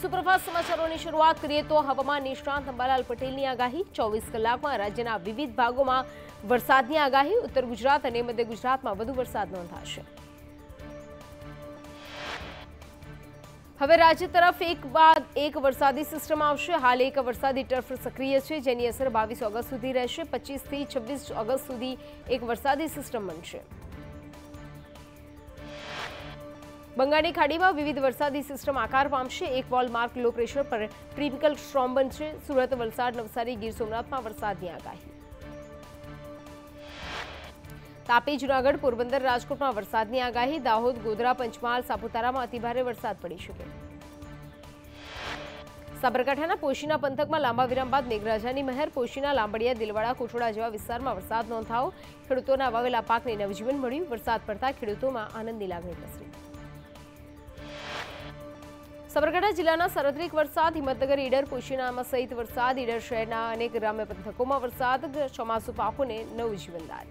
સુપ્રભાત સમાચારોની શરૂઆત કરીએ તો હવામાન નિષ્ણાંત અંબાલાલ પટેલની આગાહી 24 કલાકમાં રાજ્યના વિવિધ ભાગોમાં વરસાદની આગાહી ઉત્તર ગુજરાત અને મધ્ય ગુજરાતમાં વધુ વરસાદ નોંધાશે। હવે રાજ્ય તરફ એક બાદ એક વરસાદી સિસ્ટમ આવશે। હાલ એક વરસાદી ટર્ફ સક્રિય છે જેની અસર 22 ઓગસ્ટ સુધી રહેશે। 25 થી 26 ઓગસ્ટ સુધી એક વરસાદી સિસ્ટમ બનશે। બંગાળની ખાડીમાં વિવિધ વરસાદી સિસ્ટમ આકાર પામશે। એક વોલમાર્ક લો પ્રેશર પર ટ્રોપિકલ સ્ટ્રોમ બનશે। સુરત, વલસાડ, નવસારી, ગીર સોમનાથમાં વરસાદની આગાહી। તાપી, જૂનાગઢ, પોરબંદર, રાજકોટમાં વરસાદની આગાહી। દાહોદ, ગોધરા, પંચમહાલ, સાપુતારામાં અતિભારે વરસાદ પડી શકે। સાબરકાંઠાના પોશીના પંથકમાં લાંબા વિરામ બાદ મેઘરાજાની મહેર। પોશીના, લાંબડિયા, દિલવાડા, કોઠોડા જેવા વિસ્તારમાં વરસાદ નોંધાયો। ખેડૂતોના વાવેલા પાકને નવજીવન મળ્યું। વરસાદ પડતા ખેડૂતોમાં આનંદની લાગણી પ્રસરી। સાબરકાંઠા જિલ્લાના સાર્વત્રિક વરસાદ। હિંમતનગર, ઈડર, પોશીનામાં સહિત વરસાદ। ઈડર શહેરના અનેક ગ્રામ્ય પંથકોમાં વરસાદ। ચોમાસુ પાકોને નવું જીવનદાન।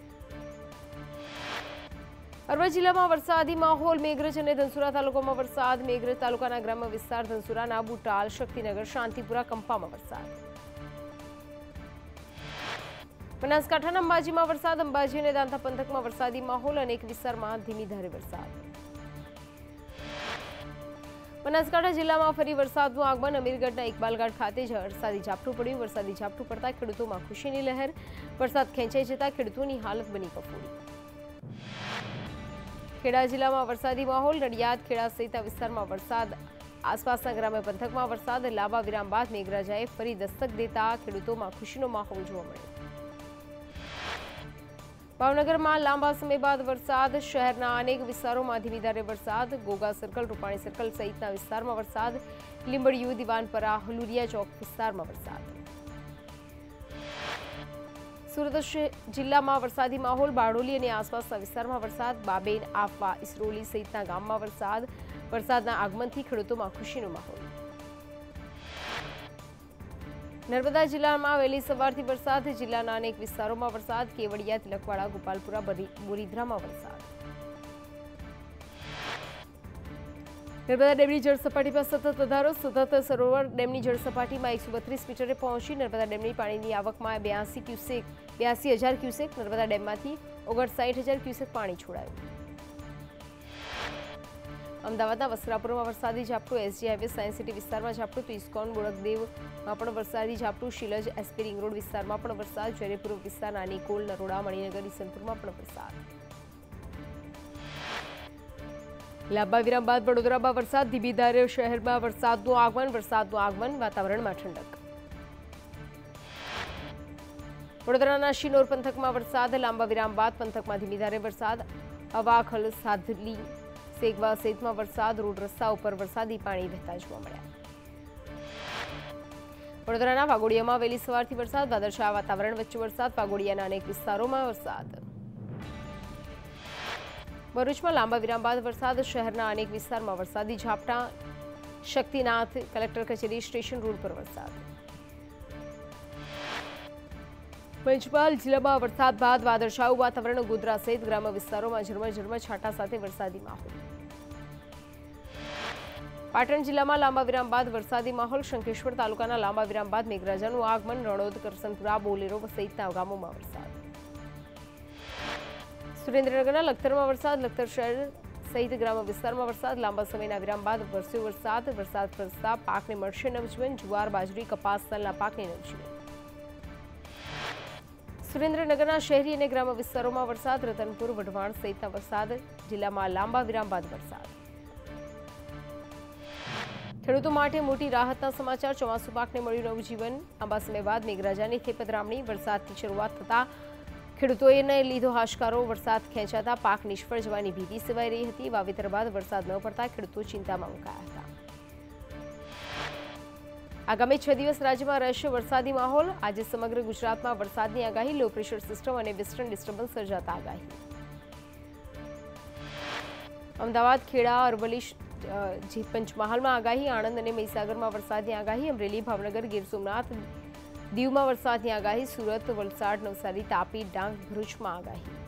અરવલ્લી જિલ્લામાં વરસાદી માહોલ। મેઘરજ અને ધનસુરા તાલુકામાં વરસાદ। મેઘરજ તાલુકાના ગ્રામ્ય વિસ્તાર ધનસુરાના બુટાલ, શક્તિનગર, શાંતિપુરા, કંપામાં વરસાદ। બનાસકાંઠાના અંબાજીમાં વરસાદ। અંબાજી અને દાંતા પંથકમાં વરસાદી માહોલ। અનેક વિસ્તારમાં ધીમી ધારે વરસાદ। બનાસકાંઠા જિલ્લામાં ફરી વરસાદનું આગમન। અમીરગઢના ઇકબાલગઢ ખાતે જ વરસાદી ઝાપટું પડ્યું। વરસાદી ઝાપટું પડતા ખેડૂતોમાં ખુશીની લહેર। વરસાદ ખેંચાઈ જતા ખેડૂતોની હાલત બની કફોડી। ખેડા જિલ્લામાં વરસાદી માહોલ। નડિયાદ, ખેડા સહિત વિસ્તારમાં વરસાદ। આસપાસના ગ્રામ્ય પંથકમાં વરસાદ। લાંબા વિરામ બાદ મેઘરાજાએ ફરી દસ્તક દેતા ખેડૂતોમાં ખુશીનો માહોલ જોવા મળ્યો। ભાવનગરમાં લાંબા સમય બાદ વરસાદ। શહેરના અનેક વિસ્તારોમાં ધીમી ધારે વરસાદ। ગોગા સર્કલ, રૂપાણી સર્કલ સહિતના વિસ્તારમાં વરસાદ। લીંબડિયું, દિવાનપરા, હલુરિયા ચોક વિસ્તારમાં વરસાદ। સુરત જિલ્લામાં વરસાદી માહોલ। બારડોલી અને આસપાસના વિસ્તારમાં વરસાદ। બાબેન, આફવા, ઇસરોલી સહિતના ગામમાં વરસાદ। વરસાદના આગમનથી ખેડૂતોમાં ખુશીનો માહોલ। नर्मदा जिला में वहेली सवारथी वरसाद। जिला ना अनेक विस्तारों में वरसाद। केवड़िया, तिलकवाड़ा, गोपालपुरा, बोरीधरा में वरसाद। नर्मदा डेम की जलसपाटी पर सतत વધારો। सतत सरोवर डेम की जलसपाटी में 132 मीटरे पहुंची। नर्मदा डेम की पानी की आवक में 82,000 क्यूसेक। नर्मदा डेम में 59,000 क्यूसेक पानी छोड़ायु। अमदावाद वस्त्रापुर में वरसादी झापटू। एसजी हाईवे साइंस सिटी विस्तार में झापटू। तो इस्कॉन बोड़कदेव में वरसादी झापटू। शीलज, एसपी रिंग रोड विस्तार में वरसाद। जयपुर विस्तार, नानीकोल, नरोड़ा, मणिनगर, ईसनपुर में वरसाद। लांबा विराम बाद वडोदरा में वरसाद। धीमी धारे शहर में वरसादनुं आगमन। वातावरण में ठंडक। वडोदराना शिनोर पंथक में वरसाद। लांबा विराम बाद पंथक में धीमी धारे वरसाद। अवाखल, साधली, सेगवा सहित में वरसाद। रोड रस्ता पर वरसादी पानी वहता जोवा मळ्या। वडोदराना वागोड़िया में वहेली सवारथी वरसाद। वादळछाया वातावरण वच्चे वरसाद। वागोड़ियाना अनेक विस्तारों में वरसाद। भरूच में लांबा विराम बाद वरसाद। शहरना अनेक विस्तार में वरसादी झापटा। शक्तिनाथ, कलेक्टर कचेरी, स्टेशन रोड पर वरसाद। પંચમહાલ જિલ્લામાં વરસાદ બાદ વાદળછાયું વાતાવરણ। ગોધરા સહિત ગ્રામ્ય વિસ્તારોમાં ઝરમર છાંટા સાથે વરસાદી માહોલ। પાટણ જિલ્લામાં લાંબા વિરામ બાદ વરસાદી માહોલ। શંખેશ્વર તાલુકાના લાંબા વિરામ બાદ મેઘરાજાનું આગમન। રણોદ, કરસનપુરા, બોલેરો સહિતના ગામોમાં વરસાદ। સુરેન્દ્રનગરના લખતરમાં વરસાદ। લખતર શહેર સહિત ગ્રામ્ય વિસ્તારમાં વરસાદ। લાંબા સમયના વિરામ બાદ વરસ્યો વરસાદ। વરસાદ વરસતા પાકને મળશે નવજીવન। જુવાર, બાજરી, કપાસ, તલના પાકને નવજીવન। સુરેન્દ્રનગરના શહેરી અને ગ્રામ્ય વિસ્તારોમાં વરસાદ। રતનપુર, વઢવાણ સહિતના વરસાદ। જિલ્લામાં લાંબા વિરામ બાદ વરસાદ। ખેડૂતો માટે મોટી રાહતના સમાચાર। ચોમાસુ પાકને મળ્યું નવજીવન। લાંબા સમય બાદ મેઘરાજાની થેપધરામણી। વરસાદની શરૂઆત થતાં ખેડૂતોએ લીધો હાશકારો। વરસાદ ખેંચાતા પાક નિષ્ફળ જવાની ભીતિ સેવાઈ રહી હતી। વાવેતર બાદ વરસાદ ન પડતા ખેડૂતો ચિંતામાં મુકાયા હતા। आगामी 6 दिवस राज्य में रहेशे वरसादी माहौल। आज समग्र गुजरात में वरसादनी आगाही। लो प्रेशर सिस्टम और वेस्टर्न डिस्टर्बन्स सर्जाता आगाही। अमदावाद, खेड़ा, अरवली, पंचमहाल में आगाही। आणंद और महीसागर में वरसादनी आगाही। अमरेली, भावनगर, गीर सोमनाथ, दीव में वरसादनी आगाही। सूरत, वलसाड, नवसारी, तापी, डांग, भरूच में आगाही।